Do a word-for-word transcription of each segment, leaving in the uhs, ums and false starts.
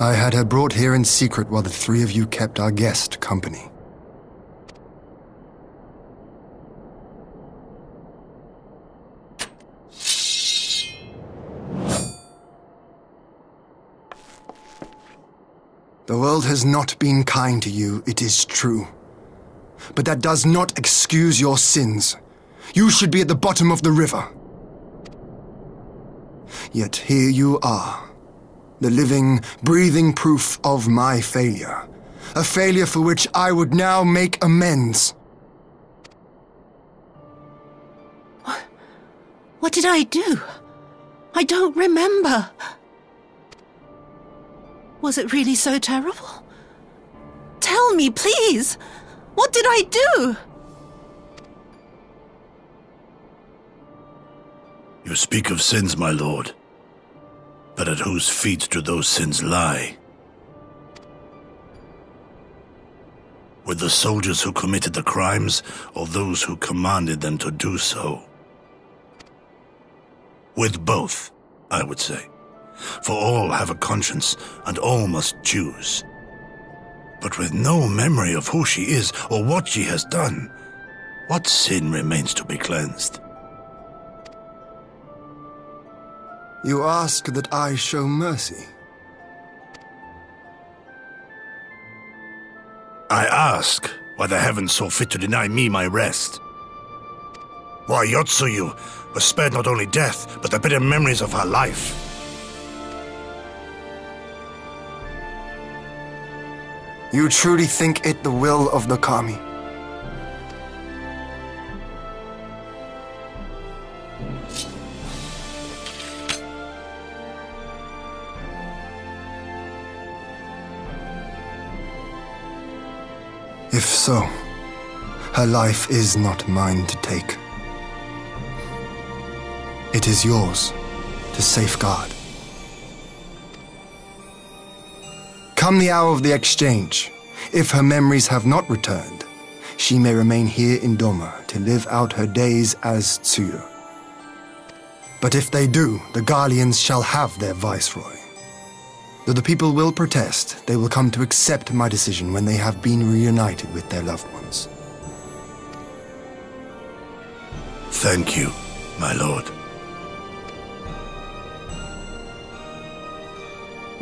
I had her brought here in secret while the three of you kept our guest company. The world has not been kind to you, it is true. But that does not excuse your sins. You should be at the bottom of the river. Yet here you are, the living, breathing proof of my failure. A failure for which I would now make amends. What did I do? I don't remember. Was it really so terrible? Tell me, please! What did I do? You speak of sins, my lord. But at whose feet do those sins lie? With the soldiers who committed the crimes, or those who commanded them to do so? With both, I would say. For all have a conscience, and all must choose. But with no memory of who she is, or what she has done, what sin remains to be cleansed? You ask that I show mercy? I ask why the heavens saw fit to deny me my rest. Why Yotsuyu was spared not only death, but the bitter memories of her life. You truly think it the will of the Kami? If so, her life is not mine to take. It is yours to safeguard. Come the hour of the exchange, if her memories have not returned, she may remain here in Doma to live out her days as Tsuyu. But if they do, the Garleans shall have their viceroy. Though the people will protest, they will come to accept my decision when they have been reunited with their loved ones. Thank you, my lord.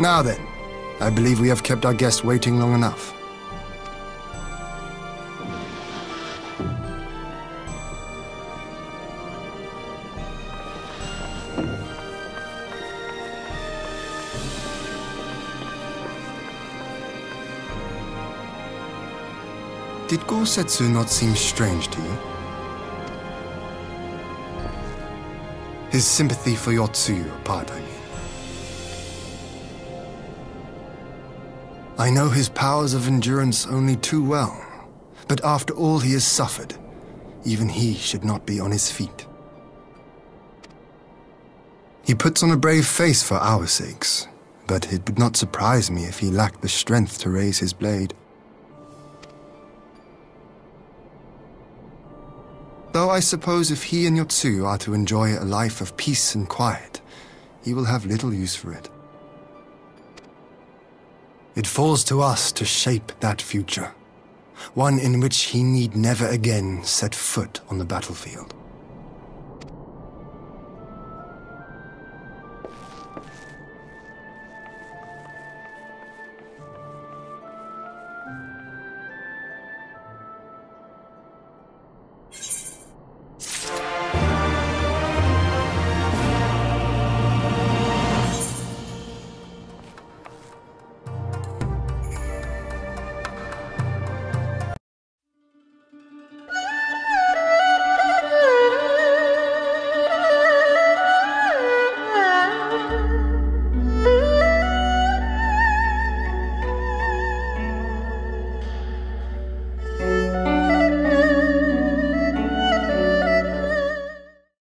Now then. I believe we have kept our guests waiting long enough. Did Gosetsu not seem strange to you? His sympathy for Yotsuyu apart, I mean. I know his powers of endurance only too well, but after all he has suffered, even he should not be on his feet. He puts on a brave face for our sakes, but it would not surprise me if he lacked the strength to raise his blade. Though I suppose if he and Yotsuyu are to enjoy a life of peace and quiet, he will have little use for it. It falls to us to shape that future, one in which he need never again set foot on the battlefield.